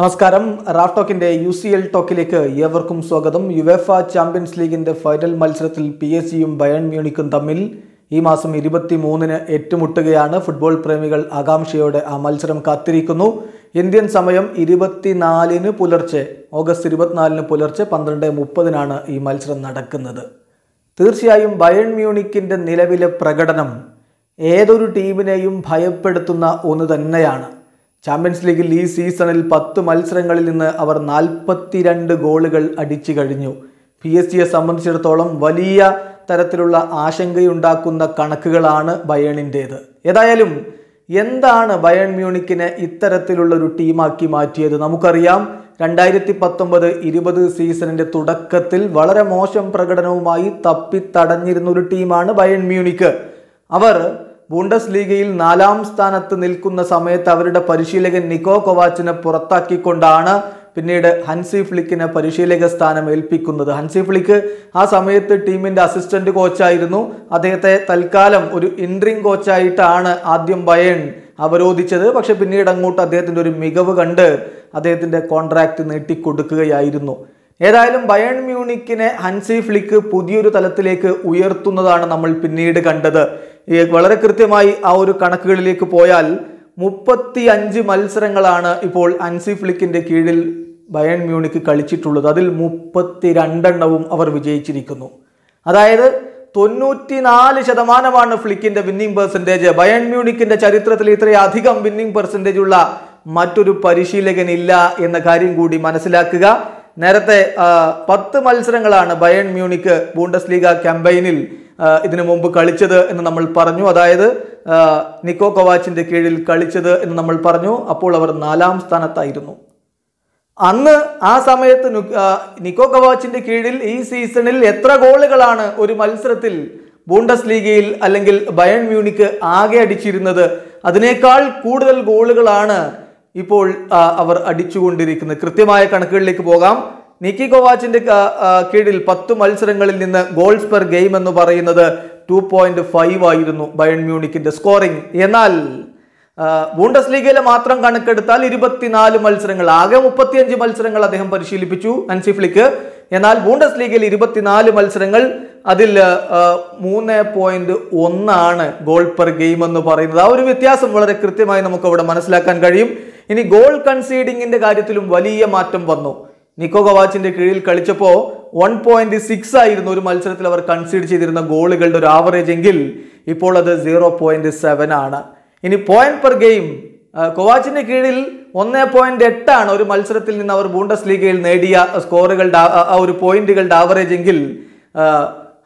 നമസ്കാരം Raf ടോക്കിന്റെ UCL ടോക്കിലേക്ക് ഏവർക്കും സ്വാഗതം യുവേഫ ചാമ്പ്യൻസ് ലീഗിന്റെ ഫൈനൽ മത്സരത്തിൽ PSG യും ബയേൺ മ്യൂണിക്കും തമ്മിൽ ഈ മാസം 23-ന് ഏറ്റുമുട്ടുകയാണ് ഫുട്ബോൾ പ്രേമികൾ ആകാംക്ഷയോടെ ആ മത്സരം കാത്തിരിക്കുന്നു ഇന്ത്യൻ സമയം 24-ന് പുലർച്ചെ ഓഗസ്റ്റ് 24-ന് പുലർച്ചെ 12:30-നാണ് ഈ മത്സരം നടക്കുന്നത് തീർച്ചയായും ബയേൺ മ്യൂണിക്കിന്റെ നിലവിലെ പ്രകടനം ഏതൊരു ടീമിനെയും ഭയപ്പെടുത്തുന്ന ഒന്ന് തന്നെയാണ് ചാമ്പ്യൻസ് ലീഗിൽ ഈ സീസണിൽ 10 മത്സരങ്ങളിൽ നിന്ന് അവർ 42 ഗോളുകൾ അടിച്ചു കഴിഞ്ഞു PSG യെ സംബന്ധിച്ചിടത്തോളം വലിയ തരത്തിലുള്ള ആശങ്കയുണ്ടാക്കുന്ന കണക്കുകളാണ് ബയേണിൻ്റേത് ഏതായാലും എന്താണ് ബയേൺ മ്യൂണിക്കിനെ ഇത്തരത്തിലുള്ള ഒരു ടീമാക്കി മാറ്റിയത് നമുക്കറിയാം 2019-20 സീസണിൻ്റെ തുടക്കത്തിൽ വളരെ മോശം പ്രകടനവുമായി തപ്പിത്തടഞ്ഞിരുന്ന ഒരു ടീമാണ് ബയേൺ മ്യൂണിക്ക് അവർ ബുണ്ടസ് ലീഗയിൽ 4-ാം സ്ഥാനത്ത് നിൽക്കുന്ന സമയത്ത് അവരുടെ പരിശീലകൻ നിക്കോ കൊവാച്ചിനെ പുറത്താക്കിക്കൊണ്ടാണ് പിന്നീട് ഹൻസി ഫ്ലിക്കിനെ പരിശീലക സ്ഥാനം ഏൽപ്പിക്കുന്നത് ഹൻസി ഫ്ലിക്ക് ആ സമയത്ത് ടീമിൻ്റെ അസിസ്റ്റന്റ് കോച്ചായിരുന്നു അദ്ദേഹത്തെ തൽക്കാലം ഒരു ഇൻട്രിങ് കോച്ചായിട്ടാണ് ആദ്യം ബയേൺ അവരോധിച്ചത് പക്ഷെ പിന്നീട് അങ്ങോട്ട് അദ്ദേഹത്തിൻ്റെ ഒരു മികവ് കണ്ട് അദ്ദേഹത്തിൻ്റെ കോൺട്രാക്റ്റ് നീട്ടിക്കൊടുക്കുകയായിരുന്നു ഏതായാലും ബയേൺ മ്യൂണിക്കിനെ ഹൻസി ഫ്ലിക്ക് പുതിയൊരു തലത്തിലേക്ക് ഉയർത്തുന്നതാണ് നമ്മൾ പിന്നീട് കണ്ടത് വളരെ കൃത്യമായി ആ ഒരു കണക്കുകളിലേക്ക് പോയാൽ 35 മത്സരങ്ങളാണ് ഇപ്പോൾ ഹൻസി ഫ്ലിക്കിൻ്റെ കീഴിൽ ബയേൺ മ്യൂണിക്ക് കളിച്ചിട്ടുള്ളത് അതിൽ 32 എണ്ണവും അവർ വിജയിച്ചിരിക്കുന്നു അതായത് 94% ഫ്ലിക്കിൻ്റെ വിന്നിംഗ് പെർസെൻറ്റേജ് ബയേൺ മ്യൂണിക്കിൻ്റെ ചരിത്രത്തിൽ ഇത്രയധികം വിന്നിംഗ് പെർസെൻറ്റേജ് ഉള്ള മറ്റൊരു പരിശീലകനില്ല എന്ന കാര്യം കൂടി മനസ്സിലാക്കുക നേരത്തെ 10 മത്സരങ്ങളാണ് ബയേൺ മ്യൂണിക്ക് ബുണ്ടസ് ലീഗ ക്യാമ്പയിനിൽ ഇതിനു മുമ്പ് കളിച്ചത് എന്ന് നമ്മൾ പറഞ്ഞു അതായത് നിക്കോ കൊവാച്ചിൻ്റെ കീഴിൽ കളിച്ചത് എന്ന് നമ്മൾ പറഞ്ഞു അപ്പോൾ അവർ 4-ാം സ്ഥാനത്തായിരുന്നു അന്ന് ആ സമയത്ത് നിക്കോ കൊവാച്ചിൻ്റെ കീഴിൽ ഈ സീസണിൽ എത്ര ഗോളുകളാണ് ഒരു മത്സരത്തിൽ ബുണ്ടസ് ലീഗയിൽ അല്ലെങ്കിൽ ബയേൺ മ്യൂണിക്ക് ആകെ അടിച്ചിരുന്നത് അതിനേക്കാൾ കൂടുതൽ ഗോളുകളാണ് ഇപ്പോൾ അവർ അടിച്ചുകൊണ്ടിരിക്കുന്നത് കൃത്യമായ കണക്കുകളിലേക്ക് പോകാം നിക്കി കൊവാച്ചിന്റെ കീഴിൽ 10 മത്സരങ്ങളിൽ നിന്ന് ഗോൾസ് പെർ ഗെയിം എന്ന് പറയുന്നത് 2.5 ആയിരുന്നു ബയേൺ മ്യൂണിക്കിന്റെ സ്കോറിംഗ് എന്നാൽ ബുണ്ടസ് ലീഗയിലെ മാത്രം കണക്കെടുത്താൽ 24 മത്സരങ്ങൾ ആകെ 35 മത്സരങ്ങൾ അദ്ദേഹം പരിശീലിപ്പിച്ചു ഹൻസി ഫ്ലിക്ക് എന്നാൽ ബുണ്ടസ് ലീഗയിൽ 24 മത്സരങ്ങൾ അതിൽ 3.1 ഗോൾ പെർ ഗെയിം എന്ന് പറയുന്നത് ആ ഒരു വ്യത്യാസം വളരെ കൃത്യമായി നമുക്ക് അവിടെ മനസ്സിലാക്കാൻ കഴിയും ഇനി ഗോൾ കൺസീഡിങ്ങിന്റെ കാര്യത്തിലും വലിയ മാറ്റം വന്നു നിക്കോ കൊവാച്ചിന്റെ കീഴിൽ കളിച്ചപ്പോൾ 1.6 ആയിരുന്നു ഒരു മത്സരത്തിൽ അവർ കൺസീഡ് ചെയ്തിരുന്ന ഗോളുകളുടെ ഒരു ആവറേജ് എങ്കിൽ ഇപ്പോൾ അത് 0.7 ആണ് ഇനി പോയിന്റ് പെർ ഗെയിം കൊവാച്ചിന്റെ കീഴിൽ 1.8 ഒരു മത്സരത്തിൽ നിന്ന് അവർ ബുണ്ടസ് ലീഗയിൽ നേടിയ സ്കോറുകളുടെ ആ ഒരു പോയിന്റുകളുടെ ആവറേജ് എങ്കിൽ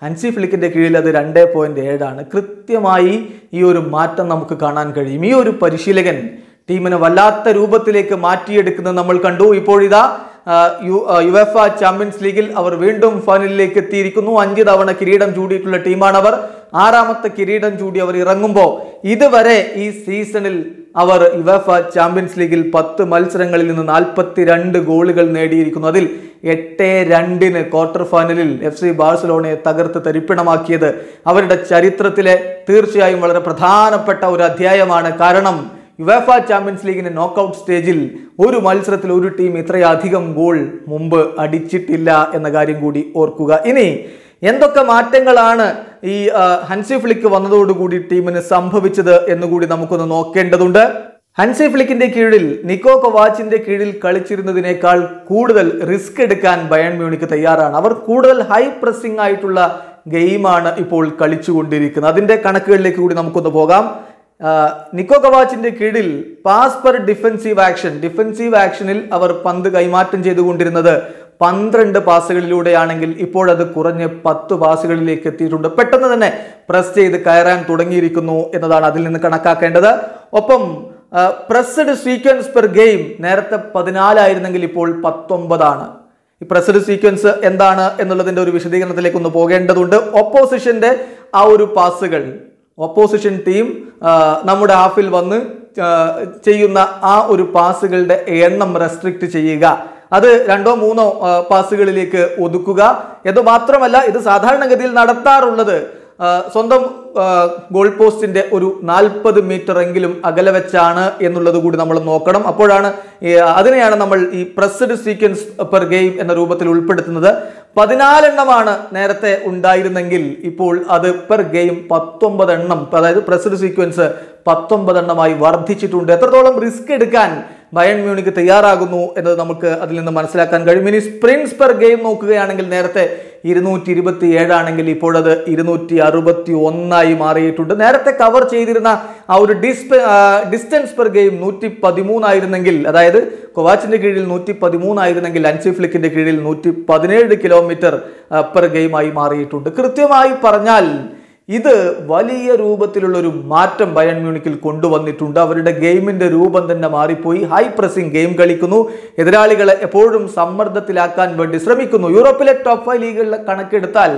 ഹൻസി ഫ്ലിക്കിൻ്റെ കീഴിൽ അത് 2.7. കൃത്യമായി ഈ ഒരു മാറ്റം നമുക്ക് കാണാൻ കഴിയും ഈ ഒരു പരിശീലകൻ ടീമിനെ വല്ലാത്ത രൂപത്തിലേക്ക് മാറ്റിയെടുക്കുന്നത് നമ്മൾ കണ്ടു ഇപ്പോഴിതാ യുവേഫ ചാമ്പ്യൻസ് ലീഗിൽ അവർ വീണ്ടും ഫൈനലിലേക്ക് എത്തിയിരിക്കുന്നു 5 തവണ കിരീടം ചൂടിയിട്ടുള്ള ടീമാണ് അവർ 6-മത്തെ കിരീടം ചൂടി അവർ ഇറങ്ങുമ്പോൾ ഇതുവരെ ഈ സീസണിൽ അവർ യുവേഫ ചാമ്പ്യൻസ് ലീഗിൽ 10 മത്സരങ്ങളിൽ നിന്ന് 42 ഗോളുകൾ നേടിയിരിക്കുന്നു അതിൽ 8-2 ക്വാർട്ടർ ഫൈനലിൽ FC ബാഴ്സലോണയെ തകർത്ത് തരിപ്പിണമാക്കിയത് അവരുടെ ചരിത്രത്തിലെ തീർച്ചയായും വളരെ പ്രധാനപ്പെട്ട ഒരു അധ്യായമാണ് കാരണം യുവേഫ ചാമ്പ്യൻസ് ലീഗിന്റെ നോക്കൌട്ട് സ്റ്റേജിൽ ഒരു മത്സരത്തിൽ ഒരു ടീം ഇത്രയധികം ഗോൾ മുമ്പ് അടിച്ചിട്ടില്ല എന്ന കാര്യം കൂടി ഓർക്കുക ഇനി എന്തൊക്കെ മാറ്റങ്ങളാണ് ഈ ഹൻസി ഫ്ലിക്ക് വന്നതോടുകൂടി ടീമിന് സംഭവിച്ചത് എന്നുകൂടി നമുക്കൊന്ന് നോക്കേണ്ടതുണ്ട് ഹൻസി ഫ്ലിക്കിന്റെ കീഴിൽ നിക്കോ കൊവാച്ചിന്റെ കീഴിൽ കളിച്ചിരുന്നതിനേക്കാൾ കൂടുതൽ റിസ്ക് എടുക്കാൻ ബയേൺ മ്യൂണിക്ക് തയ്യാറാണ് അവർ കൂടുതൽ ഹൈ പ്രസിംഗ് ആയിട്ടുള്ള ഗെയിമാണ് ഇപ്പോൾ കളിച്ചുകൊണ്ടിരിക്കുന്നത് അതിന്റെ കണക്കുകളിലേക്ക് കൂടി നമുക്കൊന്ന് പോകാം നിക്കോ കൊവാച്ചിന്റെ കീഴിൽ പാസ് പെർ ഡിഫൻസീവ് ആക്ഷനിൽ അവർ പന്ത് കൈമാറ്റം ചെയ്തുകൊണ്ടിരുന്നത് 12 പാസുകളിലൂടെയാണെങ്കിൽ ഇപ്പോൾ അത് കുറഞ്ഞ് 10 പാസുകളിലേക്ക് എത്തിയിട്ടുണ്ട് പെട്ടെന്ന് തന്നെ പ്രസ് ചെയ്ത് കയറാൻ തുടങ്ങിയിരിക്കുന്നു എന്നതാണ് അതിൽ നിന്ന് കണക്കാക്കേണ്ടത് ഒപ്പം പ്രസ്ഡ് സീക്വൻസ് പെർ ഗെയിം നേരത്തെ 14 ആയിരുന്നെങ്കിൽ ഇപ്പോൾ 19 ആണ് ഈ പ്രസ്ഡ് സീക്വൻസ് എന്താണ് എന്നുള്ളതിൻ്റെ ഒരു വിശദീകരണത്തിലേക്ക് ഒന്ന് പോകേണ്ടതുണ്ട് ഓപ്പോസിഷൻ്റെ ആ ഒരു പാസുകൾ ഓപ്പോസിഷൻ ടീം നമ്മുടെ ഹാഫിൽ വന്ന് ചെയ്യുന്ന ആ ഒരു പാസുകളുടെ എണ്ണം റെസ്ട്രിക്റ്റ് ചെയ്യുക അത് 2-3 പാസുകളിലേക്ക് ഒതുക്കുക എന്നുമാത്രമല്ല ഇത് സാധാരണഗതിയിൽ നടത്താറുള്ളത് സ്വന്തം ഗോൾ പോസ്റ്റിന്റെ ഒരു 40 മീറ്റർ എങ്കിലും അകലെ വെച്ചാണ് എന്നുള്ളത് കൂടി നമ്മൾ നോക്കണം. അപ്പോഴാണ് അതിനെയാണ് നമ്മൾ ഈ പ്രസ്ഡ് സീക്വൻസ് പെർ ഗെയിം എന്ന രൂപത്തിൽ ഉൾപ്പെടുത്തുന്നത്. 14 എണ്ണമാണ് നേരത്തെ ഉണ്ടായിരുന്നെങ്കിൽ ഇപ്പോൾ അത് പെർ ഗെയിം 19 എണ്ണം, അതായത് പ്രസ്ഡ് സീക്വൻസ് 19 എണ്ണമായി വർദ്ധിച്ചിട്ടുണ്ട്. എത്രത്തോളം റിസ്ക് എടുക്കാൻ ബയേൺ മ്യൂണിക്ക് തയ്യാറാകുന്നു എന്നത് നമുക്ക് അതിൽ നിന്ന് മനസ്സിലാക്കാൻ കഴിയും. ഇനി സ്പ്രിൻസ് പെർ ഗെയിം നോക്കുകയാണെങ്കിൽ നേരത്തെ 227 ആണെങ്കിൽ ഇപ്പോഴത് 261 ആയി മാറിയിട്ടുണ്ട്. നേരത്തെ കവർ ചെയ്തിരുന്ന ആ ഒരു ഡിസ്റ്റൻസ് പെർ ഗെയിം 113 ആയിരുന്നെങ്കിൽ, അതായത് കോവാച്ചിന്റെ കീഴിൽ 113 ആയിരുന്നെങ്കിൽ ഹൻസി ഫ്ലിക്കിന്റെ കീഴിൽ 117 കിലോമീറ്റർ പെർ ഗെയിമായി മാറിയിട്ടുണ്ട്. കൃത്യമായി പറഞ്ഞാൽ ഇത് വലിയ രൂപത്തിലുള്ള ഒരു മാറ്റം ബയേൺ മ്യൂണിക്കിൽ കൊണ്ടുവന്നിട്ടുണ്ട്. അവരുടെ ഗെയിമിന്റെ രൂപം തന്നെ മാറിപ്പോയി. ഹൈ പ്രസിംഗ് ഗെയിം കളിക്കുന്നു, എതിരാളികളെ എപ്പോഴും സമ്മർദ്ദത്തിലാക്കാൻ വേണ്ടി ശ്രമിക്കുന്നു. യൂറോപ്പിലെ ടോപ്പ് 5 ലീഗുകളിലെ കണക്കെടുത്താൽ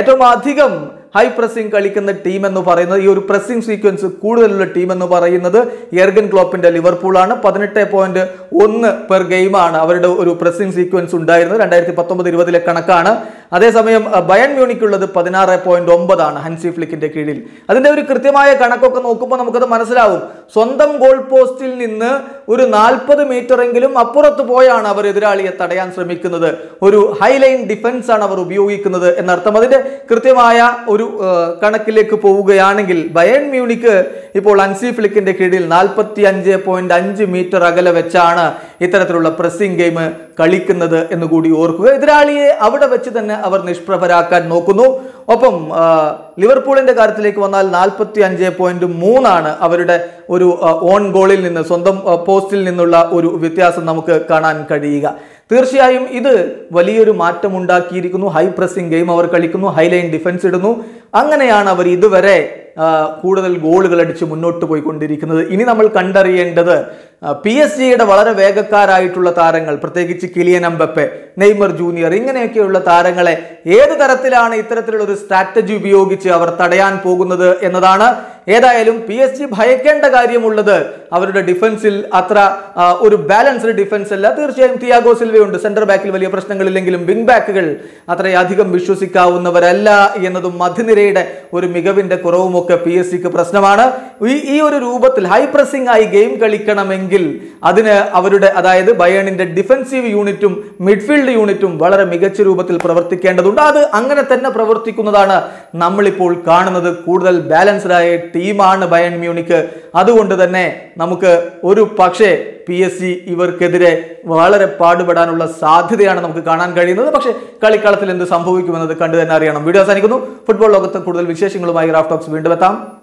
ഏറ്റവും അധികം ഹൈ പ്രസിംഗ് കളിക്കുന്ന ടീം എന്ന് പറയുന്നത്, ഈ ഒരു പ്രസിംഗ് സീക്വൻസ് കൂടുതലുള്ള ടീം എന്ന് പറയുന്നത് എർഗൻ ക്ലോപ്പിന്റെ ലിവർപൂളാണ്. 18.1 പെർ ഗെയിമാണ് അവരുടെ ഒരു പ്രസിംഗ് സീക്വൻസ് ഉണ്ടായിരുന്നത്. 2019-20 കണക്കാണ്. അതേസമയം ബയേൺ മ്യൂണിക്കുള്ളത് 16.9 ആണ് ഹൻസി ഫ്ലിക്കിന്റെ കീഴിൽ. അതിന്റെ ഒരു കൃത്യമായ കണക്കൊക്കെ നോക്കുമ്പോൾ നമുക്കത് മനസ്സിലാവും. സ്വന്തം ഗോൾ പോസ്റ്റിൽ നിന്ന് ഒരു 40 മീറ്റർ എങ്കിലും അപ്പുറത്ത് പോയാണ് അവർ എതിരാളിയെ തടയാൻ ശ്രമിക്കുന്നത്. ഒരു ഹൈലൈൻ ഡിഫൻസ് ആണ് അവർ ഉപയോഗിക്കുന്നത് എന്നർത്ഥം. അതിന്റെ കൃത്യമായ ഒരു കണക്കിലേക്ക് പോവുകയാണെങ്കിൽ ബയേൺ മ്യൂണിക്ക് ഇപ്പോൾ ഹൻസി ഫ്ലിക്കിന്റെ കീഴിൽ 45.5 മീറ്റർ അകലെ വെച്ചാണ് ഇത്തരത്തിലുള്ള പ്രസിംഗ് ഗെയിം കളിക്കുന്നത് എന്ന് കൂടി ഓർക്കുക. എതിരാളിയെ അവിടെ വെച്ച് തന്നെ അവർ നിഷ്പ്രഭരാക്കാൻ നോക്കുന്നു. ഒപ്പം ലിവർപൂളിന്റെ കാര്യത്തിലേക്ക് വന്നാൽ 45.3 ആണ് അവരുടെ ഒരു ഓൺ ഗോളിൽ നിന്ന്, സ്വന്തം പോസ്റ്റിൽ നിന്നുള്ള ഒരു വ്യത്യാസം നമുക്ക് കാണാൻ കഴിയുക. തീർച്ചയായും ഇത് വലിയൊരു മാറ്റം ഉണ്ടാക്കിയിരിക്കുന്നു. ഹൈ പ്രസിംഗ് ഗെയിം അവർ കളിക്കുന്നു, ഹൈലൈൻ ഡിഫൻസ് ഇടുന്നു. അങ്ങനെയാണ് അവർ ഇതുവരെ കൂടുതൽ ഗോളുകൾ അടിച്ച് മുന്നോട്ട് പോയിക്കൊണ്ടിരിക്കുന്നത്. ഇനി നമ്മൾ കണ്ടറിയേണ്ടത് PSG യുടെ വളരെ വേഗക്കാരായിട്ടുള്ള താരങ്ങൾ, പ്രത്യേകിച്ച് കിലിയൻ എംബപ്പേ, നെയ്മർ ജൂനിയർ, ഇങ്ങനെയൊക്കെയുള്ള താരങ്ങളെ ഏത് തരത്തിലാണ് ഇത്തരത്തിലുള്ള ഒരു സ്ട്രാറ്റജി ഉപയോഗിച്ച് അവർ തടയാൻ പോകുന്നത് എന്നതാണ്. ഏതായാലും PSG ഭയക്കേണ്ട കാര്യമുള്ളത് അവരുടെ ഡിഫൻസിൽ അത്ര ഒരു ബാലൻസ്ഡ് ഡിഫൻസ് അല്ല. തീർച്ചയായും തിയാഗോ സിൽവയുണ്ട്, സെന്റർ ബാക്കിൽ വലിയ പ്രശ്നങ്ങളില്ലെങ്കിലും വിംഗ് ബാക്കുകൾ അത്രയധികം വിശ്വസിക്കാവുന്നവരല്ല എന്നതും മധ്യനിരയുടെ ഒരു മികവിന്റെ കുറവുമൊക്കെ PSG ക്ക് പ്രശ്നമാണ്. ഈ ഒരു രൂപത്തിൽ ഹൈ പ്രസിംഗ് ആയി ഗെയിം കളിക്കണമെങ്കിൽ അതിന് അവരുടെ, അതായത് ബയേണിന്റെ ഡിഫൻസീവ് യൂണിറ്റും മിഡ്ഫീൽഡ് യൂണിറ്റും വളരെ മികച്ച രൂപത്തിൽ പ്രവർത്തിക്കേണ്ടതുണ്ട്. അത് അങ്ങനെ തന്നെ പ്രവർത്തിക്കുന്നതാണ് നമ്മളിപ്പോൾ കാണുന്നത്. കൂടുതൽ ബാലൻസ്ഡ് ആയ ടീമാണ് ബയേൺ മ്യൂണിക്ക്. അതുകൊണ്ട് തന്നെ നമുക്ക് ഒരു പക്ഷേ PSG ഇവർക്കെതിരെ വളരെ പാടുപെടാനുള്ള സാധ്യതയാണ് നമുക്ക് കാണാൻ കഴിയുന്നത്. പക്ഷേ കളിക്കളത്തിൽ എന്ത് സംഭവിക്കുമെന്നത് കണ്ടു തന്നെ അറിയണം. വീഡിയോ അവസാനിക്കുന്നു. ഫുട്ബോൾ ലോകത്ത് കൂടുതൽ വിശേഷങ്ങളുമായി റാഫ് ടോക്സ് വീണ്ടും എത്താം.